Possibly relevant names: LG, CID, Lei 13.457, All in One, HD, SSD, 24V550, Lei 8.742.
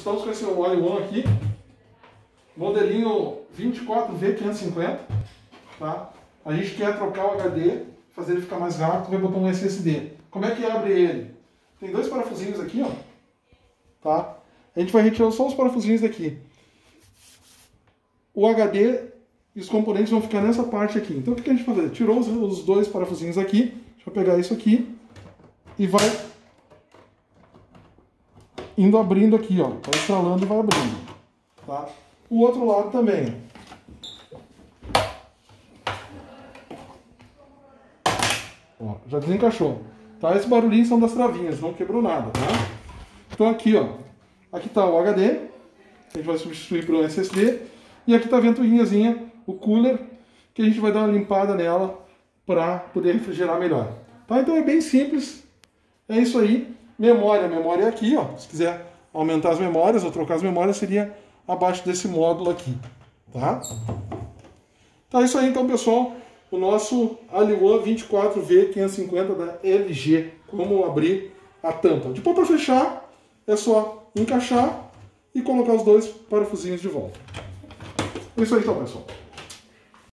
Estamos com esse all-in-one aqui, modelinho 24V550, tá? A gente quer trocar o HD, fazer ele ficar mais rápido, vai botar um SSD. Como é que abre ele? Tem dois parafusinhos aqui, ó, tá? A gente vai retirar só os parafusinhos daqui. O HD e os componentes vão ficar nessa parte aqui. Então o que a gente vai fazer? Tirou os dois parafusinhos aqui, deixa eu pegar isso aqui e vai indo abrindo aqui, ó, vai estralando e vai abrindo, tá? O outro lado também. Ó, já desencaixou, tá? Esse barulhinho são das travinhas, não quebrou nada, tá? Então aqui, ó, aqui tá o HD, a gente vai substituir para o SSD, e aqui tá a ventoinhazinha, o cooler, que a gente vai dar uma limpada nela para poder refrigerar melhor, tá? Então é bem simples, é isso aí. Memória, a memória é aqui, ó. Se quiser aumentar as memórias ou trocar as memórias, seria abaixo desse módulo aqui, tá? Tá, isso aí então, pessoal. O nosso All-in-One 24V550 da LG. Como abrir a tampa. Depois, para fechar, é só encaixar e colocar os dois parafusinhos de volta. É isso aí então, pessoal.